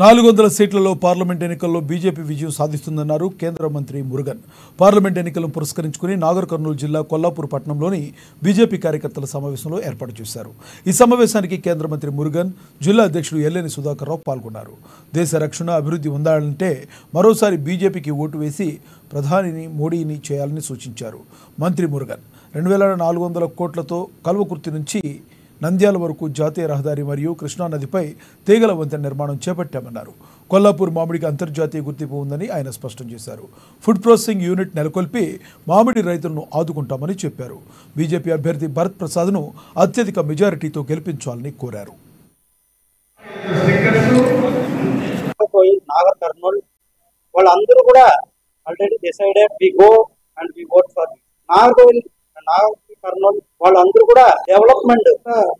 400 సీట్లలో పార్లమెంట్ ఎన్నికల్లో బీజేపీ విజయం సాధిస్తుందన్నారు కేంద్ర మంత్రి మురుగన్. పార్లమెంట్ ఎన్నికలను పురస్కరించుకుని నాగర్ కర్నూలు జిల్లా కొల్లాపుర్ పట్టణంలోని బీజేపీ కార్యకర్తల సమావేశంలో ఏర్పాటు చేశారు. ఈ సమావేశానికి కేంద్ర మంత్రి మురుగన్, జిల్లా అధ్యక్షుడు ఎల్లేని సుధాకర్ రావు పాల్గొన్నారు. దేశ రక్షణ, అభివృద్ధి ఉండాలంటే మరోసారి బీజేపీకి ఓటు వేసి ప్రధానిని మోడీని చేయాలని సూచించారు. మంత్రి మురుగన్ 2400 కోట్లతో కల్వకుర్తి నుంచి నంద్యాల వరకు జాతీయ రహదారి మరియు కృష్ణా నదిపై తీగల వంతెన నిర్మాణం చేపట్టామన్నారు. కొల్లాపూర్ మామిడికి అంతర్జాతీయ గుర్తింపు ఉందని ఆయన స్పష్టం చేశారు. ఫుడ్ ప్రాసెసింగ్ యూనిట్ నెలకొల్పి మామిడి రైతులను ఆదుకుంటామని చెప్పారు. బీజేపీ అభ్యర్థి భరత్ ప్రసాద్ను అత్యధిక మెజారిటీతో గెలిపించాలని కోరారు. వాళ్ళందరూ కూడా already decided we go and we vote for Nagar Kurnool. వాళ్ళందరూ కూడా డెవలప్మెంట్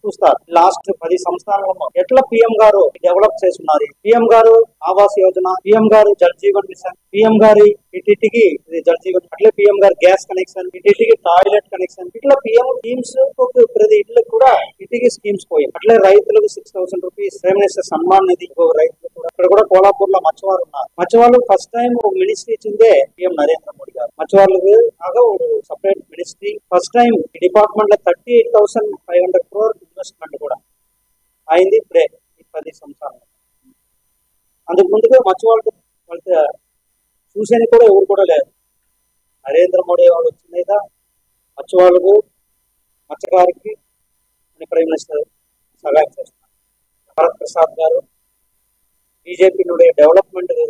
చూస్తారు. లాస్ట్ 10 సంవత్సరాలలో ఎట్లా పిఎం గారు డెవలప్ చేస్తున్నారు. పిఎం గారు ఆవాస్ యోజన, పిఎం గారు జల్ జీవన్ మిషన్, పిఎం గారి ఇటీకి జల్ జీవన్, అట్లే పిఎం గారు గ్యాస్ కనెక్షన్, ఇటీకి టాయిలెట్ కనెక్షన్, ఇట్లా పిఎం స్కీమ్స్ ప్రతి ఇంట్లో కూడా ఇటీకి స్కీమ్స్ పోయి, అట్లే రైతులకు 6000 rupees prime minister Samman Nidhi రైతులు కూడా. ఇక్కడ కూడా కోల్లాపూర్ లో మచ్చవాళ్ళు ఉన్నారు. మచ్చవాళ్ళు ఫస్ట్ టైం మినిస్ట్రీ ఇచ్చిందే పిఎం నరేంద్ర మోడీ గారు. మచ్చవాళ్ళకి కాగా separate ministry first time department లో 38,500 crore ఇన్వెస్ట్మెంట్ కూడా అయింది ఇప్పుడే ఈ 10 సంవత్సరాలు. అందుకు ముందుగా మచ్చవాళ్ళు వాళ్ళ చూసేది కూడా ఎవరు కూడా లేరు. నరేంద్ర మోడీ వాళ్ళు వచ్చిన మీద మచ్చవాళ్ళకు మత్స్యకారికి ప్రైమ్ మినిస్టర్ సహాయం చేస్తున్నారు. భరత్ ప్రసాద్ గారు బీజేపీ డెవలప్మెంట్